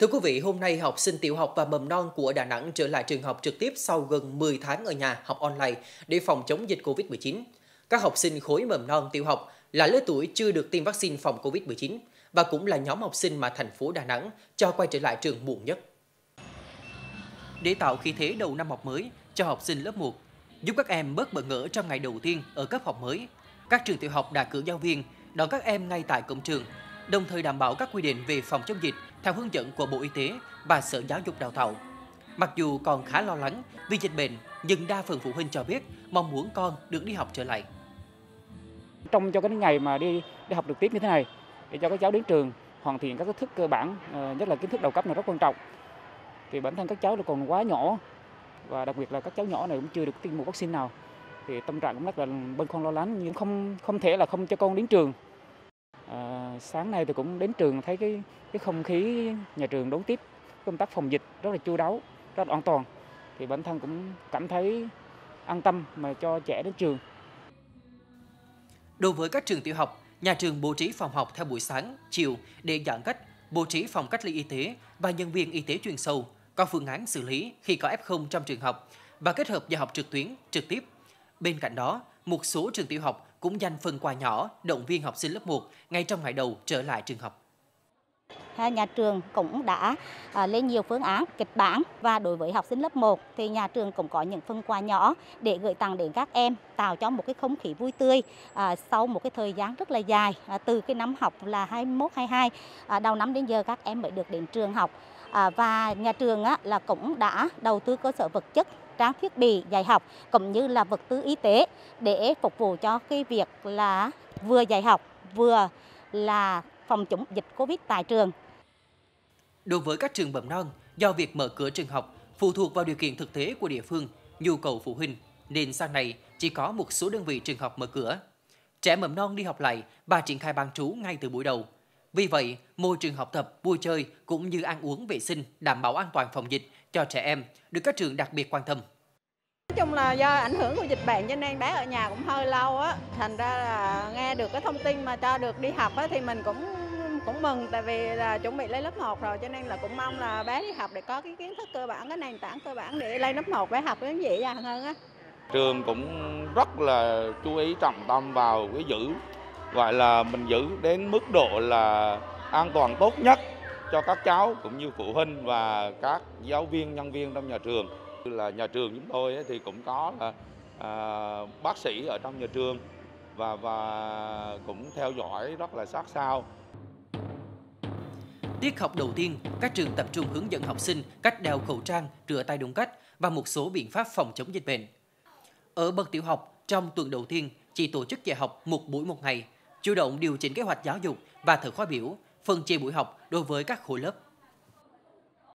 Thưa quý vị, hôm nay học sinh tiểu học và mầm non của Đà Nẵng trở lại trường học trực tiếp sau gần 10 tháng ở nhà học online để phòng chống dịch Covid-19. Các học sinh khối mầm non tiểu học là lứa tuổi chưa được tiêm vaccine phòng Covid-19 và cũng là nhóm học sinh mà thành phố Đà Nẵng cho quay trở lại trường muộn nhất. Để tạo khí thế đầu năm học mới cho học sinh lớp 1, giúp các em bớt bỡ ngỡ trong ngày đầu tiên ở cấp học mới, các trường tiểu học đã cử giáo viên đón các em ngay tại cổng trường, đồng thời đảm bảo các quy định về phòng chống dịch theo hướng dẫn của Bộ Y tế và Sở Giáo dục Đào tạo. Mặc dù còn khá lo lắng vì dịch bệnh, nhưng đa phần phụ huynh cho biết mong muốn con được đi học trở lại. Trong cho cái ngày mà đi học trực tiếp như thế này, để cho các cháu đến trường hoàn thiện các kiến thức cơ bản, nhất là kiến thức đầu cấp này rất quan trọng. Thì bản thân các cháu còn quá nhỏ và đặc biệt là các cháu nhỏ này cũng chưa được tiêm một vaccine nào, thì tâm trạng cũng rất là băn khoăn lo lắng, nhưng không thể là không cho con đến trường. Sáng nay tôi cũng đến trường thấy cái không khí nhà trường đón tiếp công tác phòng dịch rất là chu đáo, rất là an toàn, thì bản thân cũng cảm thấy an tâm mà cho trẻ đến trường. Đối với các trường tiểu học, nhà trường bố trí phòng học theo buổi sáng, chiều để giãn cách, bố trí phòng cách ly y tế và nhân viên y tế chuyên sâu, có phương án xử lý khi có F0 trong trường học và kết hợp dạy học trực tuyến, trực tiếp. Bên cạnh đó, một số trường tiểu học cũng dành phần quà nhỏ động viên học sinh lớp 1 ngay trong ngày đầu trở lại trường học. Nhà trường cũng đã lên nhiều phương án, kịch bản và đối với học sinh lớp 1 thì nhà trường cũng có những phần quà nhỏ để gửi tặng đến các em, tạo cho một cái không khí vui tươi sau một cái thời gian rất là dài, từ cái năm học là 21-22 đầu năm đến giờ các em mới được đến trường học. Và nhà trường là cũng đã đầu tư cơ sở vật chất, trang thiết bị dạy học cũng như là vật tư y tế để phục vụ cho cái việc là vừa dạy học vừa là phòng chống dịch Covid tại trường. Đối với các trường mầm non, do việc mở cửa trường học phụ thuộc vào điều kiện thực tế của địa phương, nhu cầu phụ huynh, nên sang này chỉ có một số đơn vị trường học mở cửa. Trẻ mầm non đi học lại và triển khai bán trú ngay từ buổi đầu. Vì vậy, môi trường học tập, vui chơi cũng như ăn uống vệ sinh đảm bảo an toàn phòng dịch cho trẻ em được các trường đặc biệt quan tâm. Nói chung là do ảnh hưởng của dịch bệnh cho nên bé ở nhà cũng hơi lâu á, thành ra là nghe được cái thông tin mà cho được đi học á thì mình cũng mừng, tại vì là chuẩn bị lên lớp 1 rồi cho nên là cũng mong là bé đi học để có cái kiến thức cơ bản, cái nền tảng cơ bản để lên lớp 1 bé học nó dễ dàng hơn á. Trường cũng rất là chú ý trọng tâm vào cái giữ, gọi là mình giữ đến mức độ là an toàn tốt nhất cho các cháu cũng như phụ huynh và các giáo viên, nhân viên trong nhà trường. Là nhà trường chúng tôi thì cũng có là bác sĩ ở trong nhà trường và cũng theo dõi rất là sát sao. Tiết học đầu tiên, các trường tập trung hướng dẫn học sinh cách đeo khẩu trang, rửa tay đúng cách và một số biện pháp phòng chống dịch bệnh. Ở bậc tiểu học, trong tuần đầu tiên chỉ tổ chức dạy học một buổi một ngày, chủ động điều chỉnh kế hoạch giáo dục và thời khóa biểu, phân chia buổi học đối với các khối lớp.